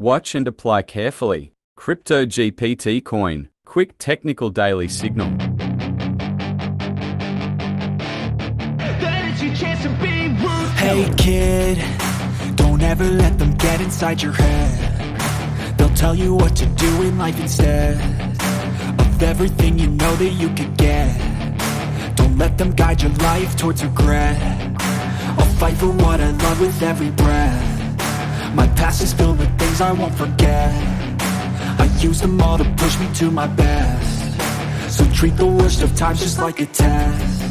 Watch and apply carefully. CryptoGPT coin, quick technical daily signal. Hey kid, don't ever let them get inside your head. They'll tell you what to do in life instead of everything you know that you could get. Don't let them guide your life towards regret. I'll fight for what I love with every breath. My past is filled with things I won't forget. I use them all to push me to my best. So treat the worst of times just like a test.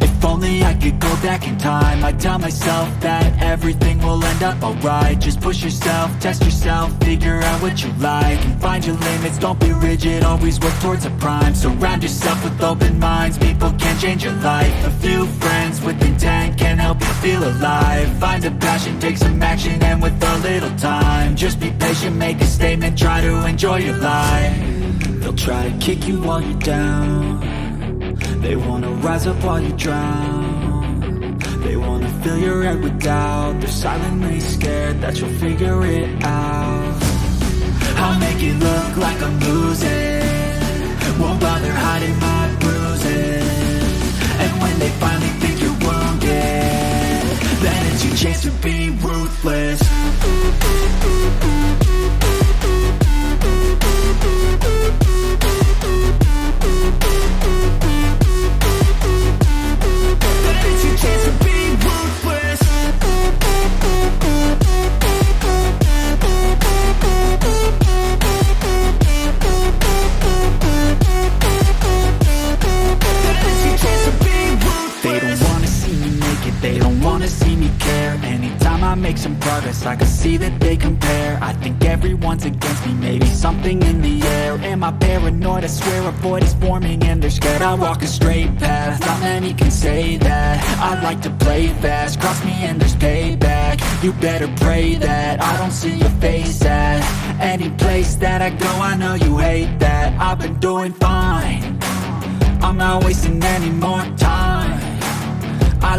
If only I could go back in time, I'd tell myself that everything will end up alright. Just push yourself, test yourself, figure out what you like, and find your limits, don't be rigid, always work towards a prime. Surround yourself with open minds, people can change your life. A few friends with intent can help you feel alive. Find a passion, take some action, and with a little time, just be patient, make a statement, try to enjoy your life. They'll try to kick you while you're down. They wanna rise up while you drown. They wanna fill your head with doubt. They're silently scared that you'll figure it out. I'll make it look like I'm losing. Won't bother hiding my bruises. And when they finally think you're wounded, then it's your chance to be ruthless. Some progress, I can see that they compare. I think everyone's against me, maybe something in the air. Am I paranoid? I swear a void is forming and they're scared. I walk a straight path, not many can say that. I like to play fast, cross me and there's payback. You better pray that I don't see your face at any place that I go. I know you hate that. I've been doing fine, I'm not wasting any more time. I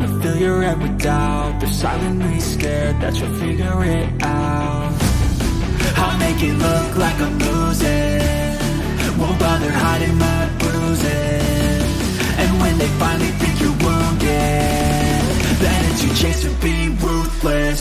fill your head with doubt. They're silently scared that you'll figure it out. I'll make it look like I'm losing. Won't bother hiding my bruises. And when they finally think you're wounded, then it's your chance to be ruthless.